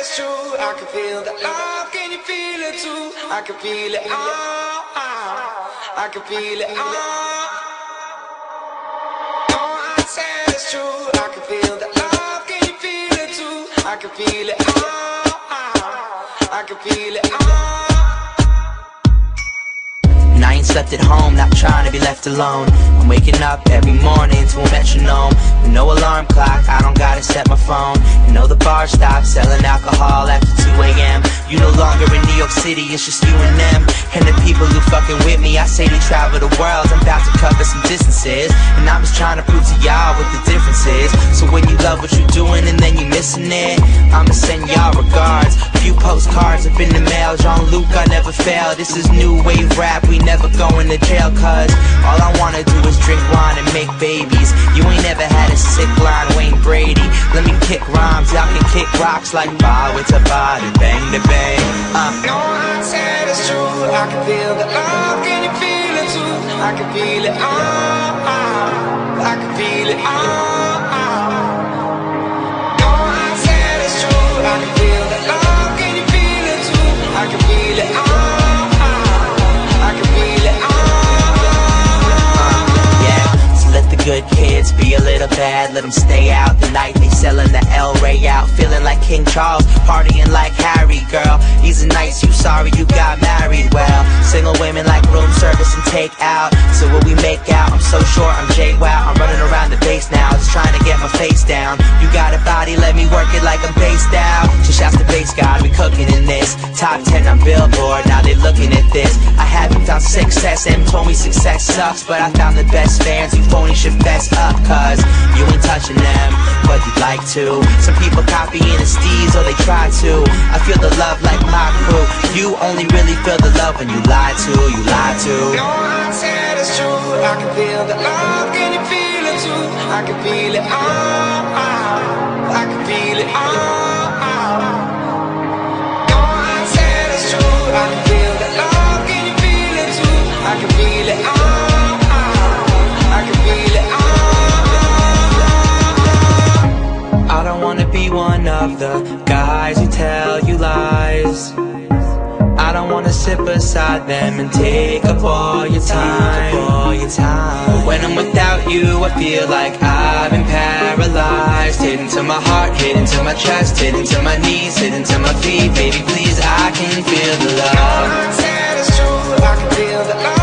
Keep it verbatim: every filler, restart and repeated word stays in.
it's true. I can feel the love, can you feel it too? I can feel it, ah, ah. I can feel it, ah. Oh, I said it's true. I can feel the love, can you feel it too? I can feel it, ah, ah. I can feel it, ah. And I ain't slept at home, not trying to be left alone. I'm waking up every morning to a metronome. With no alarm clock, I don't gotta set my phone. You know the bar stops selling alcohol after two A M You no longer in New York City, it's just you and them. And the people who fucking with me, I say they travel the world. I'm about to cover some distances, and I'm just trying to prove to y'all what the difference is. So when you love what you're doing and then you're missing it, I'ma send y'all regards. Few postcards up in the mail, Jean-Luc, I never fail. This is new wave rap, we never going to jail. Cause all I wanna do is drink wine and make babies. You ain't never had a sick line, Wayne Brady. Let me kick rhymes, y'all can kick rocks like Bowie to Bowie, bang to bang. Uh. No, I said it's true. I can feel the love, can you feel it too? I can feel it, ah, ah. I can feel it, ah, ah. No, I said it's true. I can feel the love, can you feel it too? I can feel it, ah, ah. I can feel it, ah. Yeah, so let the good kids be a little bad. Let them stay out the night. They selling the El Rey out. Feeling like King Charles, partying like Harry, girl. These are nights you sorry you got married. Well, single women like room service and take out. So what we make out, I'm so sure I'm J-Wow. I'm running around the base now, just trying to get my face down. You got a body, let me work it like I'm based out. So shouts to base God, we cooking in this. Top ten on Billboard, now they looking at this. I haven't found success, and told me success sucks. But I found the best fans, you phony should fess up. Cause you ain't touching them, but you'd like to. Some people copying the steez or they try to. I feel the love like my crew. You only really feel the love when you lie to, you lie to. No, I said it's true. I can feel the love, can you feel it too? I can feel it, ah, ah. I can feel it, ah, ah. No, I said it's true. I can feel the love, can you feel it too? I can feel it, ah. One of the guys who tell you lies. I don't wanna sit beside them and take up all your time, all your time. But when I'm without you, I feel like I've been paralyzed. Hidden to my heart, hidden to my chest, hidden to my knees, hidden to my feet. Baby, please, I can feel the love. I said it's true, I can feel the love.